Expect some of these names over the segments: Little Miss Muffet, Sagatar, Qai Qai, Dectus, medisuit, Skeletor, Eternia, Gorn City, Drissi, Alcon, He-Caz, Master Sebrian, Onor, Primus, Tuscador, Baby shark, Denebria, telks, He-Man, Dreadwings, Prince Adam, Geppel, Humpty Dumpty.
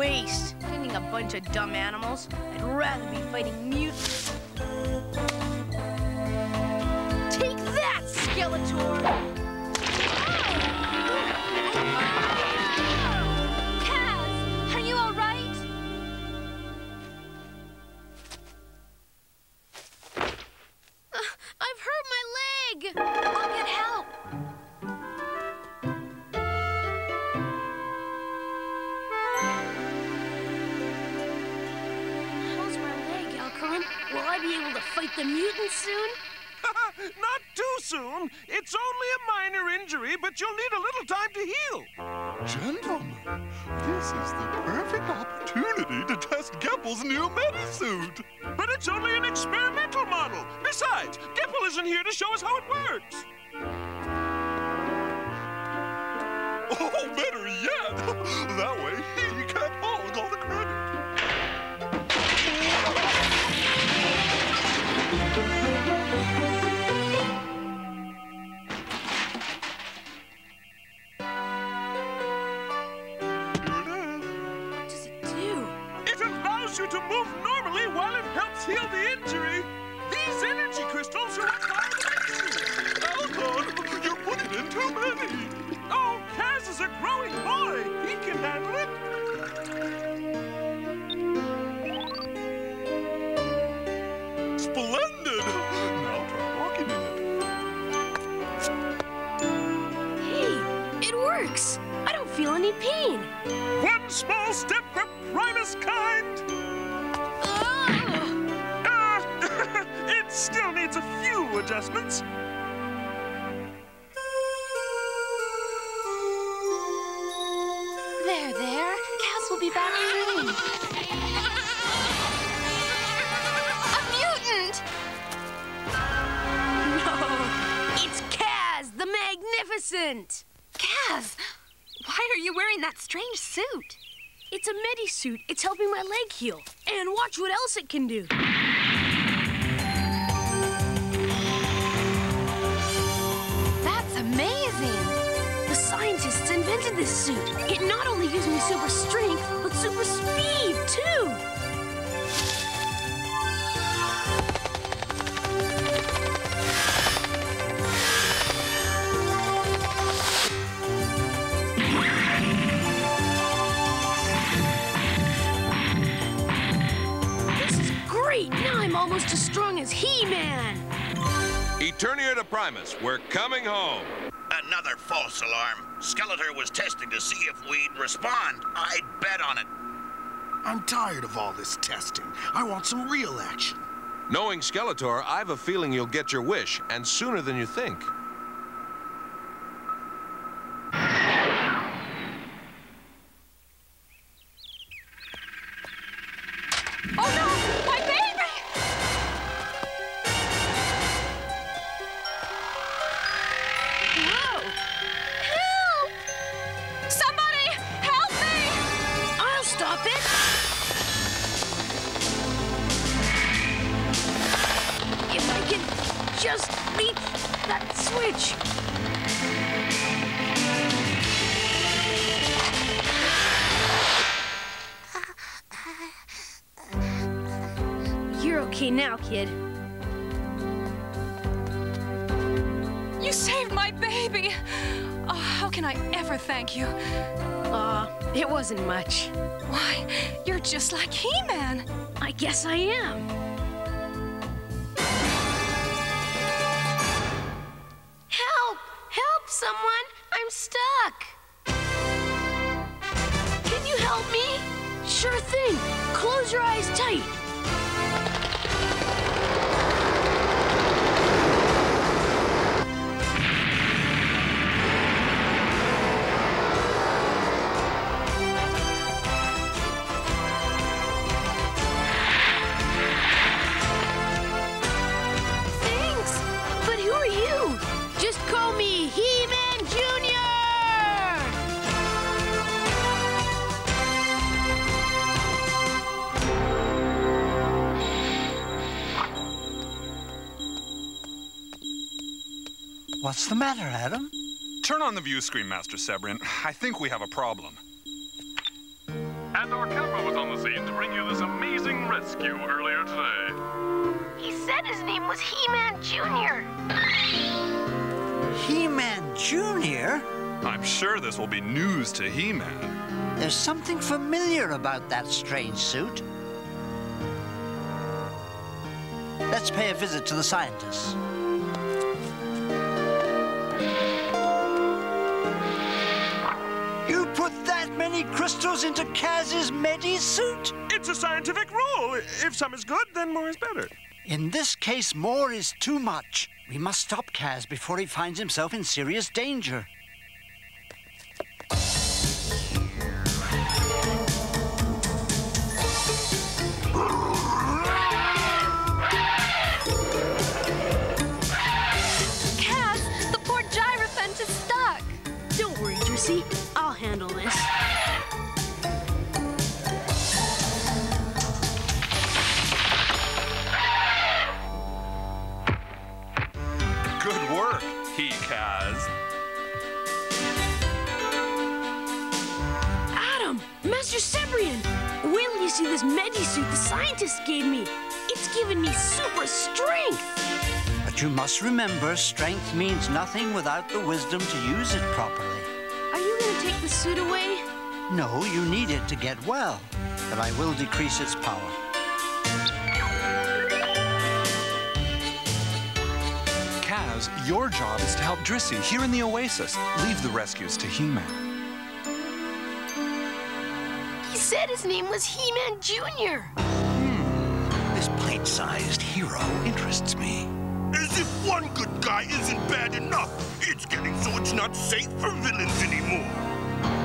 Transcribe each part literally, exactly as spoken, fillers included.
waste, feeding a bunch of dumb animals. I'd rather be fighting mutants. Take that, Skeletor! The mutants soon? Not too soon. It's only a minor injury, but you'll need a little time to heal. Gentlemen, this is the perfect opportunity to test Geppel's new medisuit. But it's only an experimental model. Besides, Geppel isn't here to show us how it works. Oh, better yet. That way he can't hold all the credit. You to move normally while it helps heal the injury. These energy crystals are part of the Alcon, you're putting in too many. Oh, Caz is a growing boy. He can handle it. Splendid. Now try walking in it. Hey, it works. I don't feel any pain. One small step for Primus kind. Still needs a few adjustments. There, there. Caz will be back soon. A mutant! No, it's Caz the Magnificent! Caz, why are you wearing that strange suit? It's a medisuit. It's helping my leg heal. And watch what else it can do. Amazing! The scientists invented this suit. It not only gives me super strength, but super speed, too! This is great! Now I'm almost as strong as He-Man! Eternia to Primus, we're coming home. Another false alarm. Skeletor was testing to see if we'd respond. I'd bet on it. I'm tired of all this testing. I want some real action. Knowing Skeletor, I've a feeling you'll get your wish, and sooner than you think. Just leap that switch. You're okay now, kid. You saved my baby. Oh, how can I ever thank you? Uh, it wasn't much. Why, you're just like He-Man. I guess I am. Someone, I'm stuck. Can you help me? Sure thing. Close your eyes tight. What's the matter, Adam? Turn on the view screen, Master Sebrian. I think we have a problem. At Sagatar Kappa was on the scene to bring you this amazing rescue earlier today. He said his name was He-Man Junior He-Man Junior? I'm sure this will be news to He-Man. There's something familiar about that strange suit. Let's pay a visit to the scientists. You put that many crystals into Kaz's medi-suit? It's a scientific rule. If some is good, then more is better. In this case, more is too much. We must stop Caz before he finds himself in serious danger. See, I'll handle this. Good work, He-Caz. Adam, Master Sebrian, wait till you see this medisuit the scientist gave me. It's given me super strength. But you must remember, strength means nothing without the wisdom to use it properly. Take the suit away? No, you need it to get well, but I will decrease its power. Caz, your job is to help Drissi here in the Oasis. Leave the rescues to He-Man. He said his name was He-Man Junior Hmm. This pint-sized hero interests me. As if one good guy isn't bad enough, it's getting so it's not safe for villains anymore.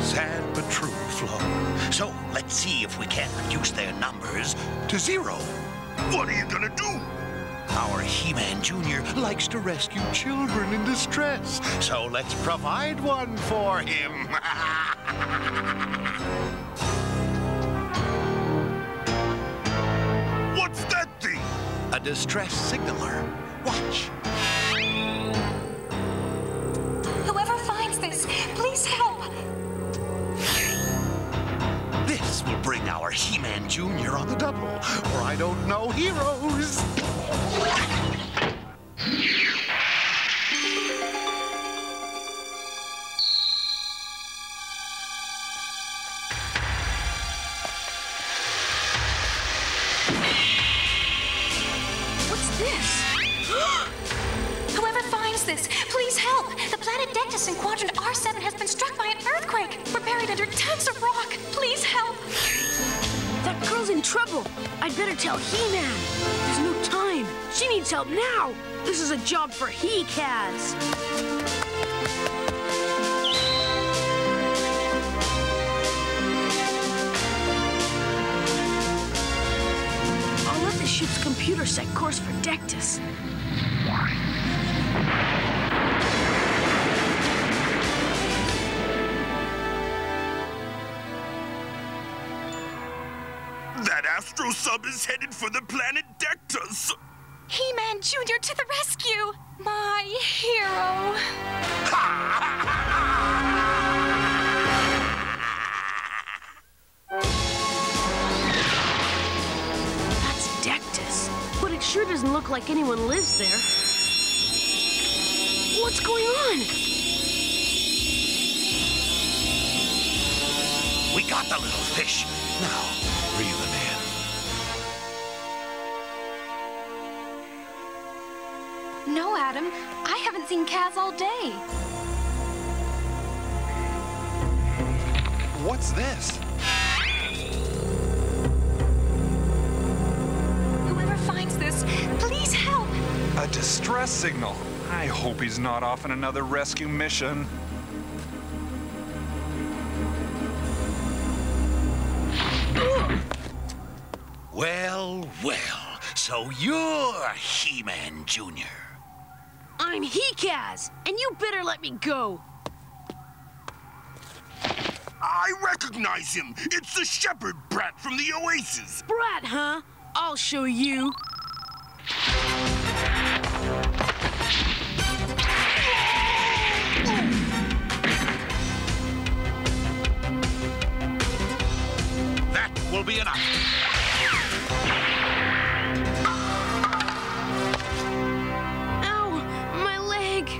Sad but true, Flo. So, let's see if we can reduce their numbers to zero. What are you gonna do? Our He-Man Junior likes to rescue children in distress, so let's provide one for him. What's that thing? A distress signaler. Watch. Whoever finds this, please help. This will bring our He-Man Junior on the double, or I don't know heroes. What's this? Whoever finds this, please help. The planet Dectus in quadrant R seven has been struck by an earthquake. We're buried under tons of rock. Please help. That girl's in trouble. I'd better tell He-Man. There's no time. She needs help now. This is a job for He-Caz. I'll let the ship's computer set course for Dectus. That astro sub is headed for the planet Dectus. He-Man Junior to the rescue, my hero. That's Dectus, but it sure doesn't look like anyone lives there. What's going on? We got the little fish. Now, reel him in. No, Adam. I haven't seen Caz all day. What's this? Whoever finds this, please help. A distress signal. I hope he's not off on another rescue mission. Well, well, so you're He-Man Junior I'm He-Caz, and you better let me go. I recognize him. It's the shepherd brat from the Oasis. Brat, huh? I'll show you. will be enough. Ow! My leg!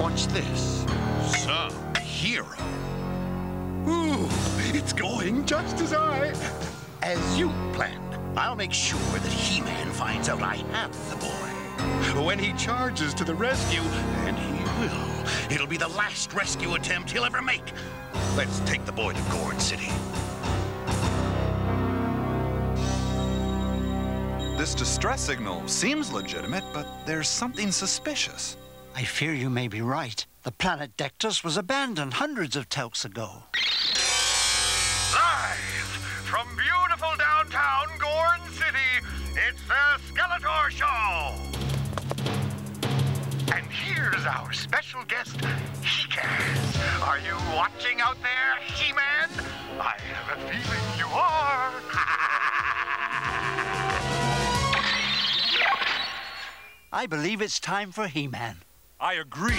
Watch this. Some hero. Ooh, it's going just as I... As you planned. I'll make sure that He-Man finds out I have the boy. When he charges to the rescue, and he will, it'll be the last rescue attempt he'll ever make. Let's take the boy to Gorn City. This distress signal seems legitimate, but there's something suspicious. I fear you may be right. The planet Dectus was abandoned hundreds of telks ago. Live from beautiful downtown Gorn City, it's the Skeletor Show! And here's our special guest, He-Caz. Are you watching out there, He-Man? I have a feeling you are. I believe it's time for He-Man. I agree.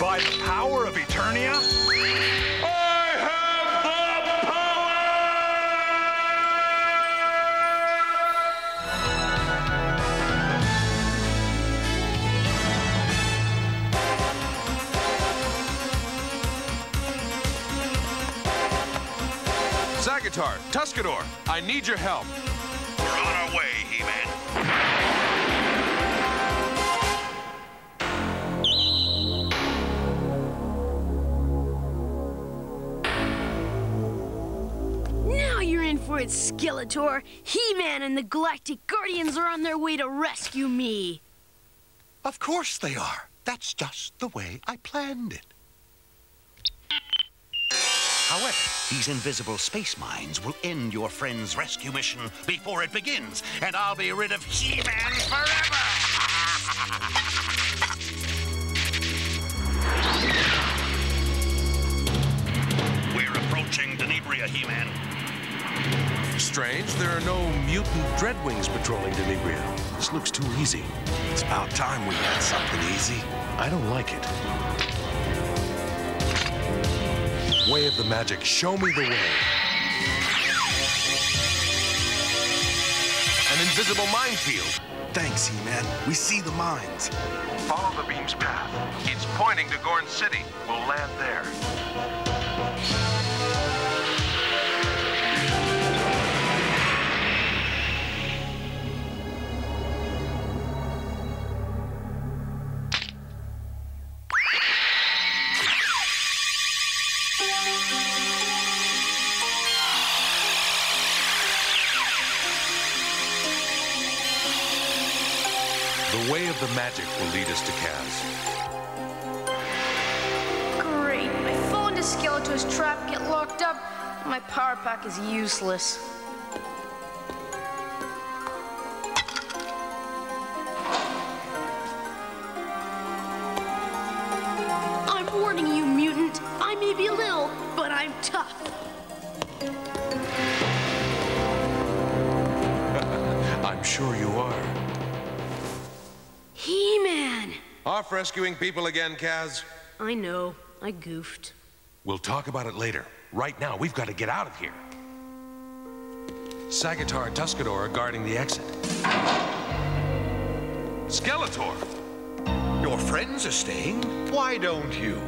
By the power of Eternia, I have the power! Sagatar, Tuscador, I need your help. We're on our way, He-Man. For it, Skeletor. He-Man and the Galactic Guardians are on their way to rescue me. Of course they are. That's just the way I planned it. However, these invisible space mines will end your friend's rescue mission before it begins, and I'll be rid of He-Man forever! We're approaching Denebria, He-Man. Strange, there are no mutant Dreadwings patrolling Denebria. This looks too easy. It's about time we had something easy. I don't like it. Way of the magic, show me the way. An invisible minefield. Thanks, He-Man. We see the mines. Follow the beam's path. It's pointing to Gorn City. We'll land there. The way of the magic will lead us to He-Caz. Great. I fall into Skeletor's trap, get locked up, and my power pack is useless. I'm warning you, mutant. I may be little, but I'm tough. I'm sure you are. He-Man! Off rescuing people again, Caz. I know. I goofed. We'll talk about it later. Right now, we've got to get out of here. Sagatar and Tuscador are guarding the exit. Skeletor! Your friends are staying? Why don't you?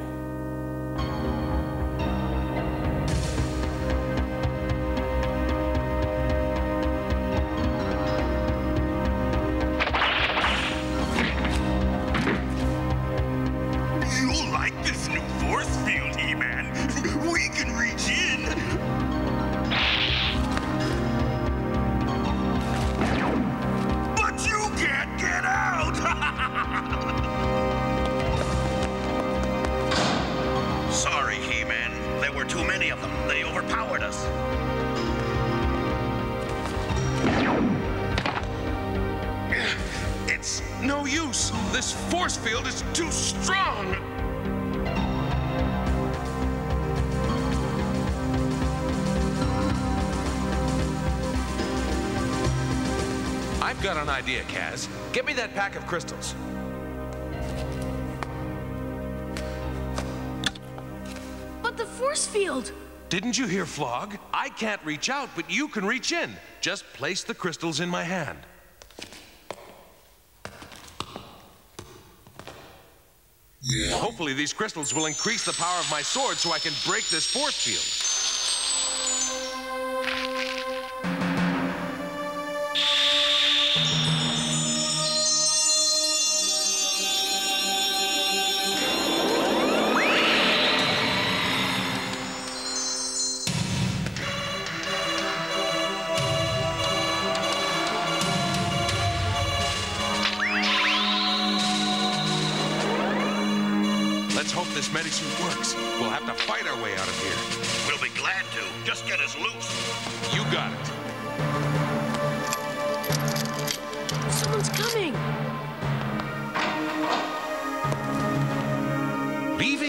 This force field is too strong! I've got an idea, Caz. Get me that pack of crystals. But the force field! Didn't you hear, Flog? I can't reach out, but you can reach in. Just place the crystals in my hand. Yeah. Hopefully these crystals will increase the power of my sword so I can break this force field.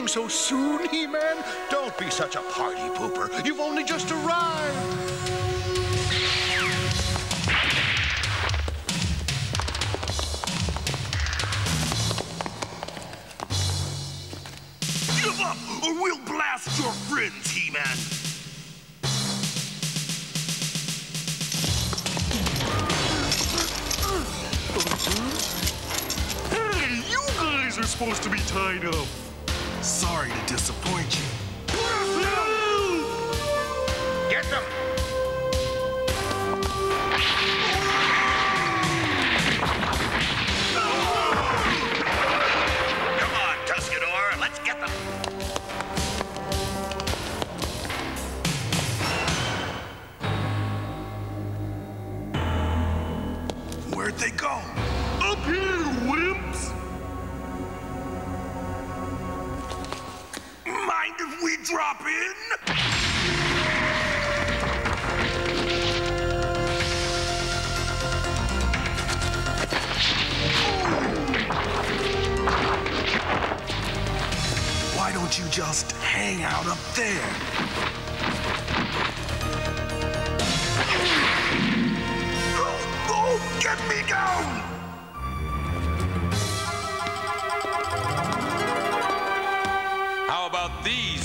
So soon, He-Man? Don't be such a party pooper. You've only just arrived. Give up, or we'll blast your friends, He-Man. Hey, you guys are supposed to be tied up. Sorry to disappoint you. Get them! Come on, Tuscador, let's get them! Where'd they go? Up here, wimps! If we drop in? Why don't you just hang out up there?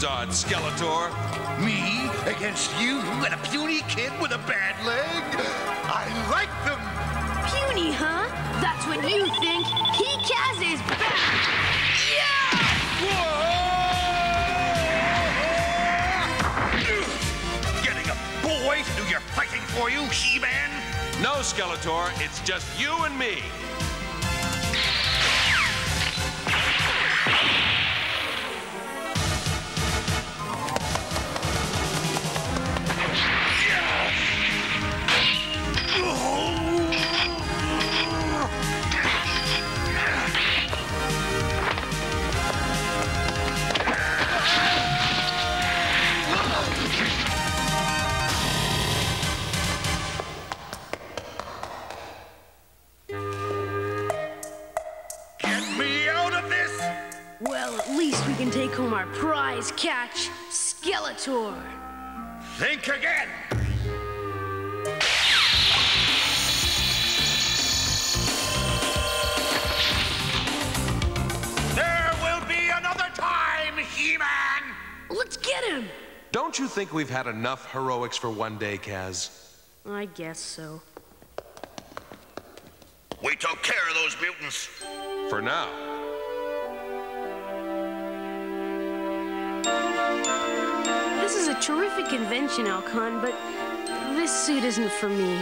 Odd Skeletor. Me against you and a puny kid with a bad leg? I like them! Puny, huh? That's what you think. He-Caz is back! Yeah! Whoa! Getting a boy to do your fighting for you, He-Man? No, Skeletor, it's just you and me. Catch Skeletor. Think again. There will be another time, He-Man. Let's get him. Don't you think we've had enough heroics for one day, Caz? I guess so. We took care of those mutants. For now. This is a terrific invention, Alcon, but this suit isn't for me.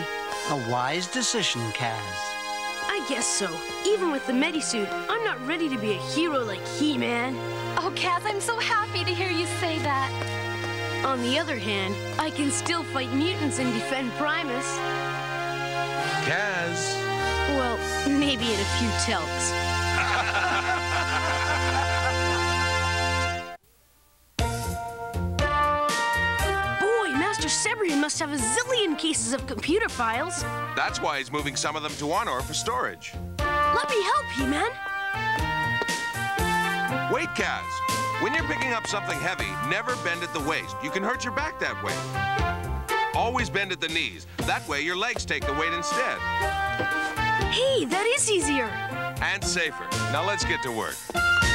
A wise decision, Caz. I guess so. Even with the medisuit, I'm not ready to be a hero like He-Man. Oh, Caz, I'm so happy to hear you say that. On the other hand, I can still fight mutants and defend Primus. Caz. Well, maybe in a few telks. Master Sebrian must have a zillion cases of computer files. That's why he's moving some of them to Onor for storage. Let me help, He-Man. Wait, Caz. When you're picking up something heavy, never bend at the waist. You can hurt your back that way. Always bend at the knees. That way, your legs take the weight instead. Hey, that is easier. And safer. Now let's get to work.